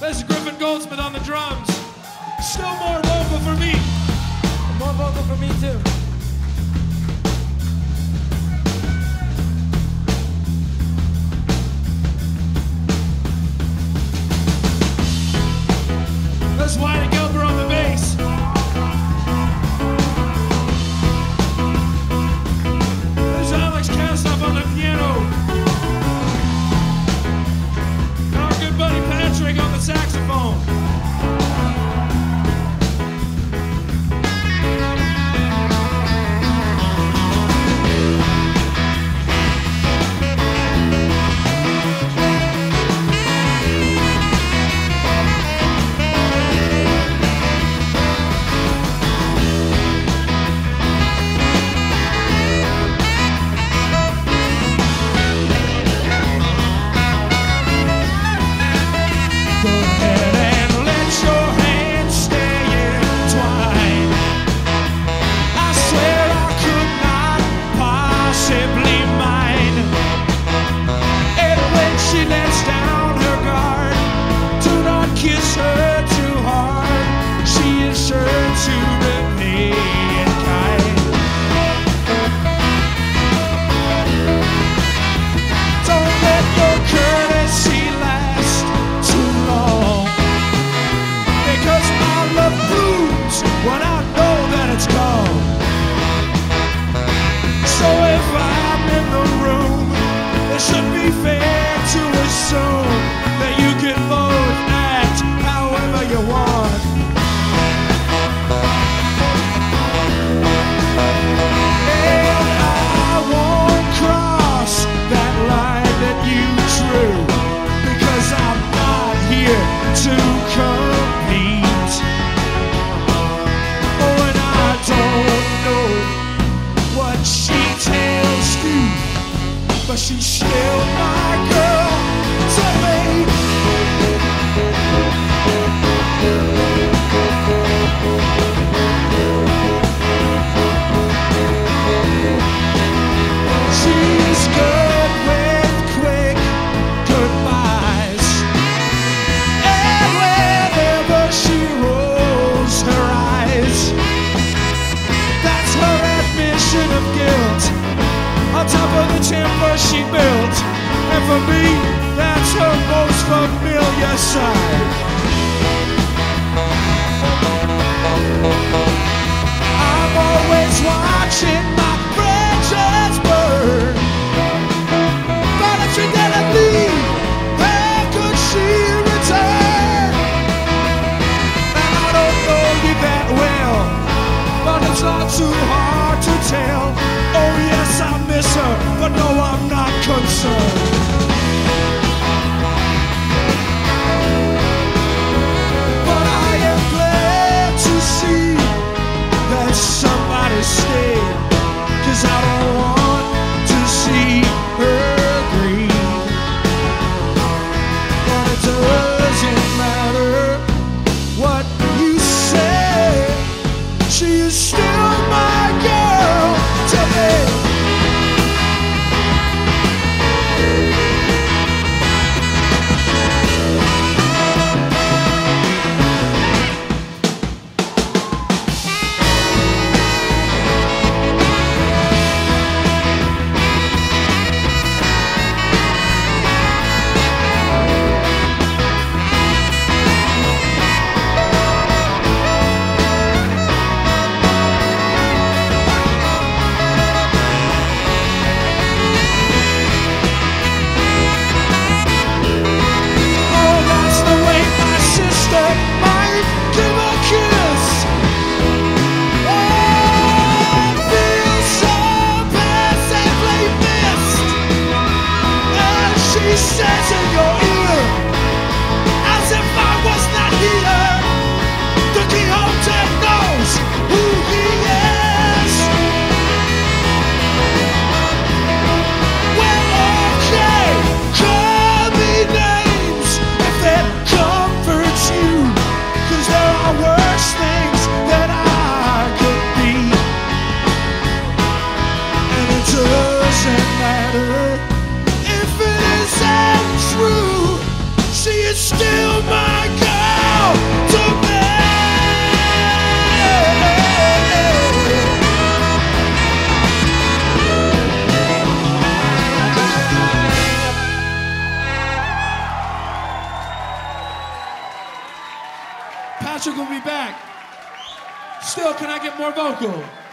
This is Griffin Goldsmith on the drums. Still more vocal for me. More vocal for me too. This is Wyatt Gilbert on the bass. This is Alex Kastoff on the piano. And our good buddy Patrick on the saxophone. She's still my girl to me. She's good with quick goodbyes, and whenever she rolls her eyes, that's her admission of guilt. On top of the timber she built, and for me, that's her most familiar side. I'm always watching my branches burn, but if she didn't leave, how could she return? And I don't know you that well, but it's not too hard to tell. Oh yes, I miss her, but no, I'm not concerned. But I am glad to see that somebody stayed, 'cause I don't want to see her grieve. But it doesn't matter what you say, she is still my girl to me. Doesn't matter if it isn't true. Patrick will be back. Still, can I get more vocal?